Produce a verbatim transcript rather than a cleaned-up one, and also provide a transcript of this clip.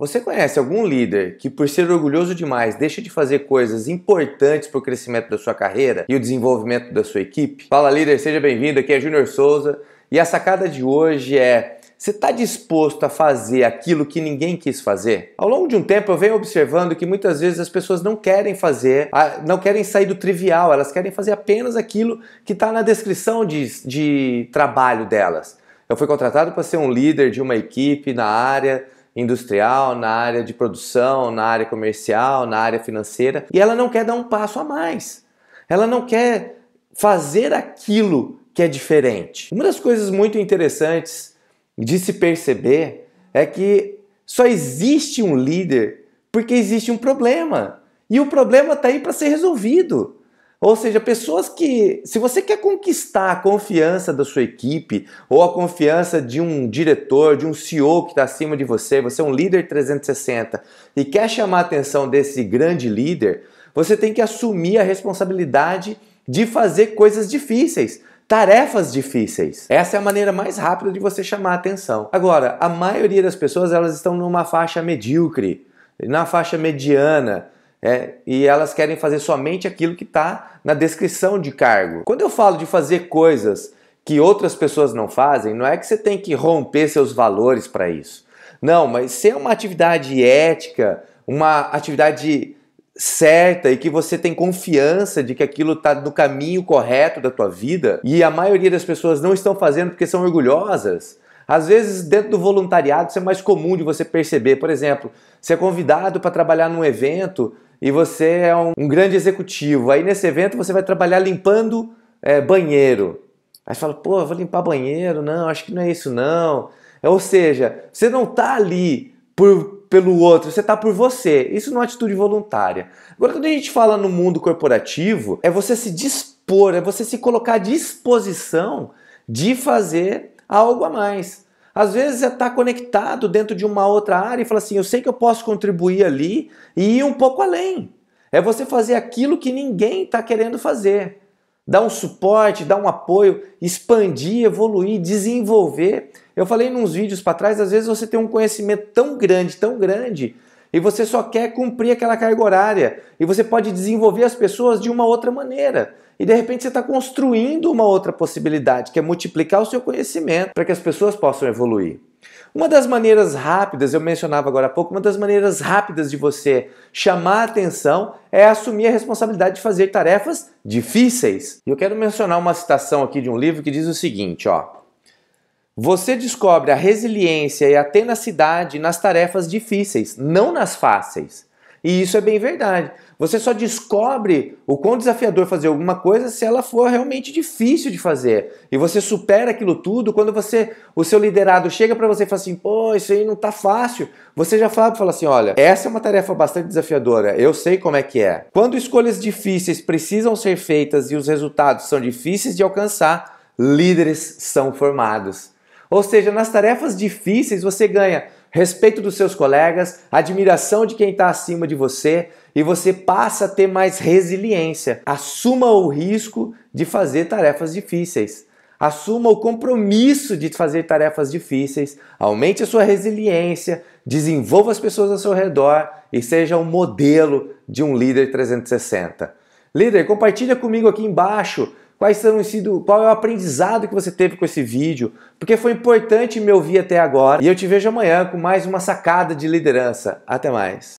Você conhece algum líder que, por ser orgulhoso demais, deixa de fazer coisas importantes para o crescimento da sua carreira e o desenvolvimento da sua equipe? Fala, líder, seja bem-vindo, aqui é Júnior Souza e a sacada de hoje é: você está disposto a fazer aquilo que ninguém quis fazer? Ao longo de um tempo eu venho observando que muitas vezes as pessoas não querem fazer, não querem sair do trivial, elas querem fazer apenas aquilo que está na descrição de, de trabalho delas. Eu fui contratado para ser um líder de uma equipe na área industrial, na área de produção, na área comercial, na área financeira, e ela não quer dar um passo a mais. Ela não quer fazer aquilo que é diferente. Uma das coisas muito interessantes de se perceber é que só existe um líder porque existe um problema, e o problema está aí para ser resolvido. Ou seja, pessoas que, se você quer conquistar a confiança da sua equipe ou a confiança de um diretor, de um C E O que está acima de você, você é um líder trezentos e sessenta e quer chamar a atenção desse grande líder, você tem que assumir a responsabilidade de fazer coisas difíceis, tarefas difíceis. Essa é a maneira mais rápida de você chamar a atenção. Agora, a maioria das pessoas, elas estão numa faixa medíocre, na faixa mediana, É, e elas querem fazer somente aquilo que está na descrição de cargo. Quando eu falo de fazer coisas que outras pessoas não fazem, não é que você tem que romper seus valores para isso. Não, mas se é uma atividade ética, uma atividade certa e que você tem confiança de que aquilo está no caminho correto da tua vida, e a maioria das pessoas não estão fazendo porque são orgulhosas. Às vezes, dentro do voluntariado, isso é mais comum de você perceber. Por exemplo, você é convidado para trabalhar num evento e você é um, um grande executivo. Aí, nesse evento, você vai trabalhar limpando é, banheiro. Aí você fala, pô, eu vou limpar banheiro? Não, acho que não é isso, não. É, ou seja, você não está ali por, pelo outro, você está por você. Isso não é atitude voluntária. Agora, quando a gente fala no mundo corporativo, é você se dispor, é você se colocar à disposição de fazer algo a mais. Às vezes é estar conectado dentro de uma outra área e falar assim, eu sei que eu posso contribuir ali e ir um pouco além. É você fazer aquilo que ninguém está querendo fazer. Dar um suporte, dar um apoio, expandir, evoluir, desenvolver. Eu falei nos vídeos para trás, às vezes você tem um conhecimento tão grande, tão grande, e você só quer cumprir aquela carga horária. E você pode desenvolver as pessoas de uma outra maneira. E de repente você está construindo uma outra possibilidade, que é multiplicar o seu conhecimento para que as pessoas possam evoluir. Uma das maneiras rápidas, eu mencionava agora há pouco, uma das maneiras rápidas de você chamar a atenção é assumir a responsabilidade de fazer tarefas difíceis. E eu quero mencionar uma citação aqui de um livro que diz o seguinte, ó. Você descobre a resiliência e a tenacidade nas tarefas difíceis, não nas fáceis. E isso é bem verdade. Você só descobre o quão desafiador fazer alguma coisa se ela for realmente difícil de fazer. E você supera aquilo tudo quando você, o seu liderado chega para você e fala assim, pô, isso aí não tá fácil. Você já fala, fala assim, olha, essa é uma tarefa bastante desafiadora, eu sei como é que é. Quando escolhas difíceis precisam ser feitas e os resultados são difíceis de alcançar, líderes são formados. Ou seja, nas tarefas difíceis você ganha respeito dos seus colegas, admiração de quem está acima de você e você passa a ter mais resiliência. Assuma o risco de fazer tarefas difíceis. Assuma o compromisso de fazer tarefas difíceis. Aumente a sua resiliência, desenvolva as pessoas ao seu redor e seja um modelo de um líder trezentos e sessenta. Líder, compartilha comigo aqui embaixo quais são sido, qual é o aprendizado que você teve com esse vídeo, porque foi importante me ouvir até agora. E eu te vejo amanhã com mais uma sacada de liderança. Até mais.